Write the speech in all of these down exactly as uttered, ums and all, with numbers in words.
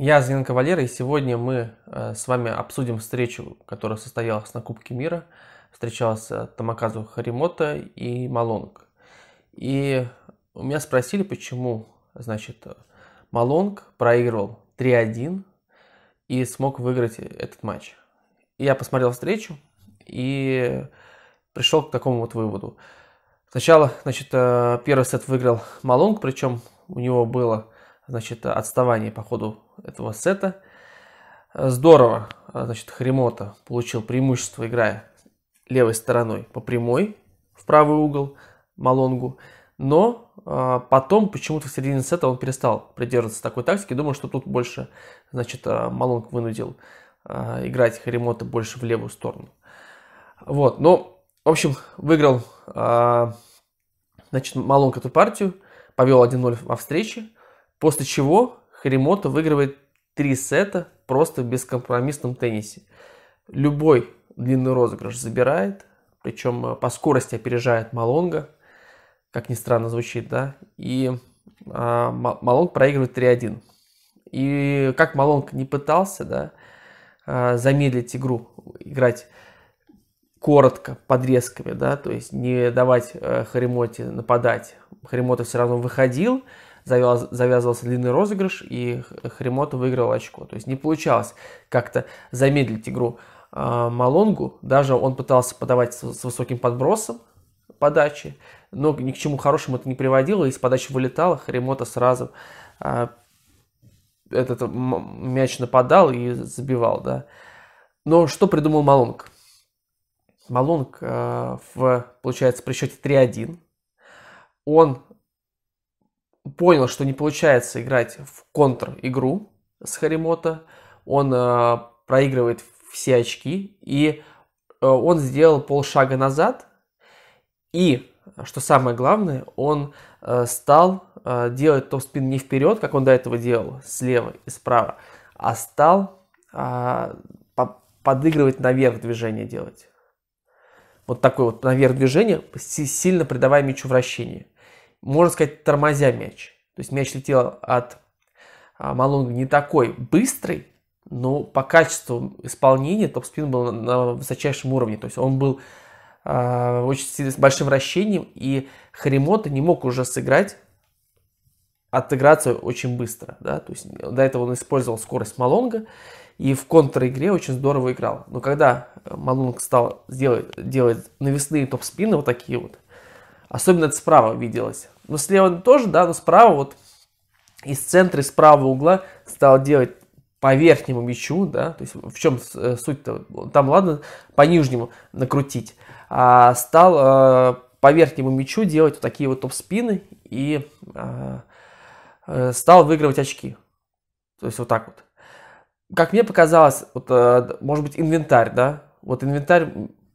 Я Зоненко Валера, и сегодня мы с вами обсудим встречу, которая состоялась на Кубке Мира. Встречался Томокадзу Харимото и Малонг. И меня спросили, почему, значит, Малонг проигрывал три один и смог выиграть этот матч. И я посмотрел встречу и пришел к такому вот выводу. Сначала, значит, первый сет выиграл Малонг, причем у него было, значит, отставание по ходу этого сета. Здорово, значит, Харимото получил преимущество, играя левой стороной по прямой в правый угол Малонгу. Но а, потом почему-то в середине сета он перестал придерживаться такой тактики. Думаю, что тут больше, значит, Малонг вынудил а, играть Харимото больше в левую сторону. Вот, но, в общем, выиграл, а, значит, Малонг эту партию, повел один ноль во встрече. После чего Харимото выигрывает три сета просто в бескомпромиссном теннисе. Любой длинный розыгрыш забирает, причем по скорости опережает Малонга, как ни странно звучит, да, и а, Малонг проигрывает три один. И как Малонг не пытался, да, замедлить игру, играть коротко, подрезками, да, то есть не давать Харимоте нападать, Харимото все равно выходил, завязывался длинный розыгрыш, и Харимото выиграл очко. То есть не получалось как-то замедлить игру э, Малонгу. Даже он пытался подавать с, с высоким подбросом подачи, но ни к чему хорошему это не приводило. Из подачи вылетало, Харимото сразу э, этот мяч нападал и забивал. Да. Но что придумал Малонг? Малонг, э, в, получается, при счете три один, он понял, что не получается играть в контр-игру с Харимото. Он э, проигрывает все очки. И э, он сделал полшага назад. И, что самое главное, он э, стал э, делать топ-спин не вперед, как он до этого делал, слева и справа, а стал э, по подыгрывать наверх движение делать. Вот такое вот наверх движение, сильно придавая мячу вращение. Можно сказать, тормозя мяч. То есть мяч летел от Малонга не такой быстрый, но по качеству исполнения топ-спин был на высочайшем уровне. То есть он был э, очень сильно, с большим вращением, и Харимото не мог уже сыграть, отыграться очень быстро. Да? То есть до этого он использовал скорость Малонга и в контр-игре очень здорово играл. Но когда Малонг стал делать, делать навесные топ-спины, вот такие вот, особенно это справа виделось. Но слева тоже, да, но справа вот из центра, из правого угла стал делать по верхнему мячу, да, то есть в чем суть-то, там ладно по нижнему накрутить, а стал а, по верхнему мячу делать вот такие вот топ-спины и а, а, стал выигрывать очки. То есть вот так вот. Как мне показалось, вот, а, может быть, инвентарь, да, вот инвентарь,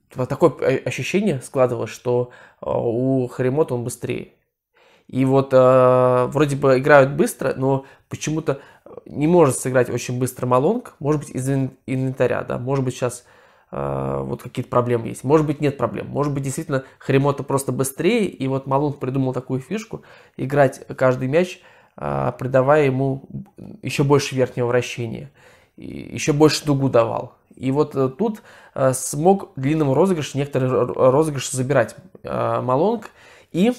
такое ощущение складывалось, что у Харимото он быстрее. И вот э, вроде бы играют быстро, но почему-то не может сыграть очень быстро Малонг. Может быть, из инвентаря, да, может быть, сейчас э, вот какие-то проблемы есть. Может быть, нет проблем. Может быть, действительно, Харимото просто быстрее. И вот Малонг придумал такую фишку, играть каждый мяч, э, придавая ему еще больше верхнего вращения. И еще больше дугу давал. И вот тут э, смог длинному розыгрышу, некоторые розыгрыши забирать э, Малонг. И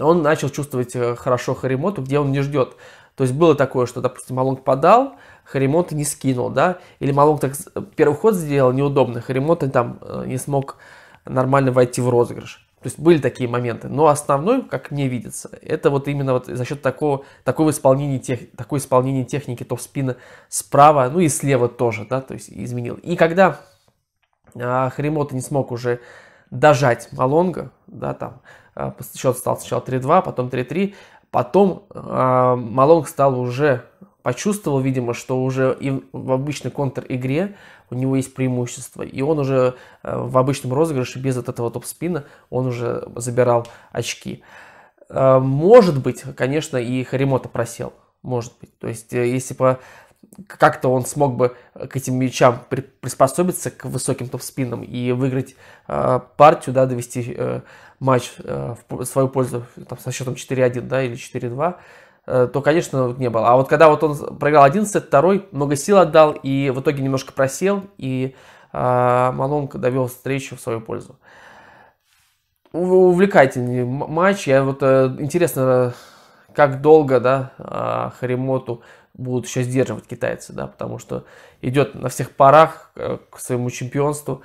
он начал чувствовать хорошо Харимоту, где он не ждет. То есть было такое, что, допустим, Малонг подал, Харимото не скинул, да. Или Малонг так первый ход сделал неудобно, Харимото там э, не смог нормально войти в розыгрыш. То есть были такие моменты. Но основной, как мне видится, это вот именно вот за счет такого, такого исполнения, тех, такой исполнения техники топ-спина справа, ну и слева тоже, да, то есть изменил. И когда а, Харимото не смог уже дожать Малонга, да, там а, счет стал сначала три два, потом три три, потом а, Малонг стал уже, почувствовал, видимо, что уже и в обычной контр-игре у него есть преимущество. И он уже в обычном розыгрыше, без вот этого топ-спина, он уже забирал очки. Может быть, конечно, и Харимото просел. Может быть. То есть, если бы как-то он смог бы к этим мячам приспособиться, к высоким топ-спинам, и выиграть партию, да, довести матч в свою пользу там, со счетом четыре один, да, или четыре два, то, конечно, вот не было. А вот когда вот он проиграл один сет, второй, много сил отдал и в итоге немножко просел, и а, Малонг довел встречу в свою пользу. Увлекательный матч. Я вот, интересно, как долго, да, Харимоту будут еще сдерживать китайцы, да, потому что идет на всех парах к своему чемпионству.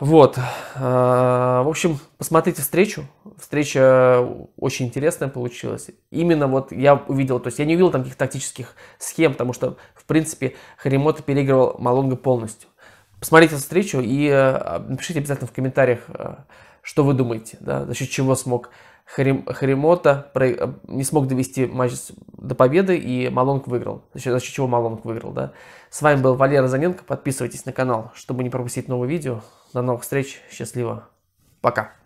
Вот, в общем, посмотрите встречу. Встреча очень интересная получилась. Именно вот я увидел, то есть я не увидел там каких-то тактических схем, потому что, в принципе, Харимото переигрывал Малонга полностью. Посмотрите встречу и напишите обязательно в комментариях, что вы думаете, да, за счет чего смог Харим, Харимото не смог довести матч до победы и Малонг выиграл. За счет, за счет чего Малонг выиграл, да. С вами был Валера Зоненко. Подписывайтесь на канал, чтобы не пропустить новые видео. До новых встреч. Счастливо. Пока.